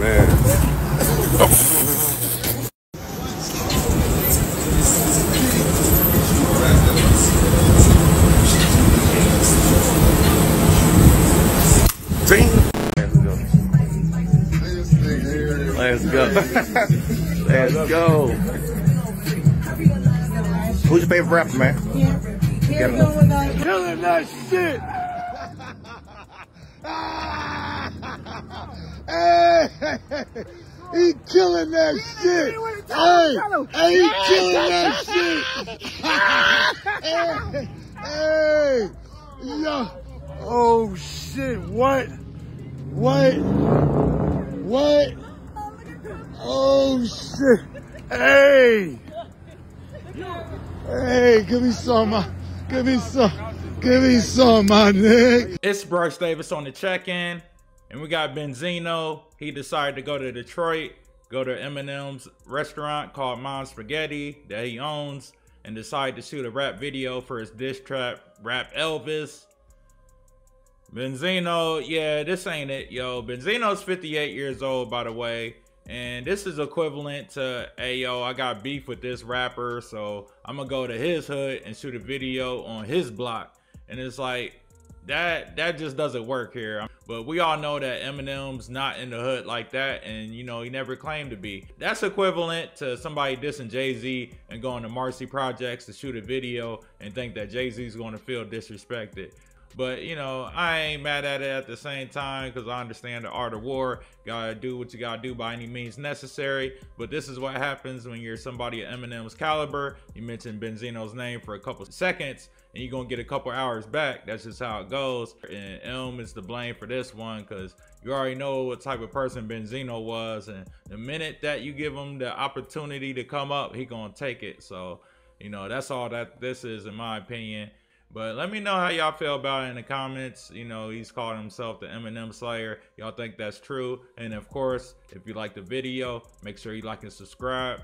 man. Let's go. Let's go. Who's your favorite rapper, man? Yeah. Killing that shit. Hey, he killing that shit. Hey, he killing that shit. Hey, yo. Oh shit! What? What? What? Oh shit! Hey! Hey! Give me some. Give me some. Give me some, my nigga. It's Brice Davis on the check-in. And we got Benzino. He decided to go to Detroit, go to Eminem's restaurant called Mom's Spaghetti that he owns, and decided to shoot a rap video for his diss track, Rap Elvis. Benzino, yeah, this ain't it, yo. Benzino's 58 years old, by the way. And this is equivalent to, hey, yo, I got beef with this rapper, so I'm gonna go to his hood and shoot a video on his block. And it's like, that just doesn't work here. But we all know that Eminem's not in the hood like that, and you know, he never claimed to be. That's equivalent to somebody dissing Jay-Z and going to Marcy projects to shoot a video and think that Jay-Z's gonna feel disrespected. But you know, I ain't mad at it at the same time, because I understand the art of war. Gotta do what you gotta do by any means necessary. But this is what happens when you're somebody of Eminem's caliber. You mentioned Benzino's name for a couple seconds and you're gonna get a couple hours back. That's just how it goes. And Elm is to blame for this one, because you already know what type of person Benzino was, and the minute that you give him the opportunity to come up, he gonna take it. So you know, that's all that this is, in my opinion. But let me know how y'all feel about it in the comments. You know, he's calling himself the Eminem Slayer. Y'all think that's true? And of course, if you like the video, make sure you like and subscribe.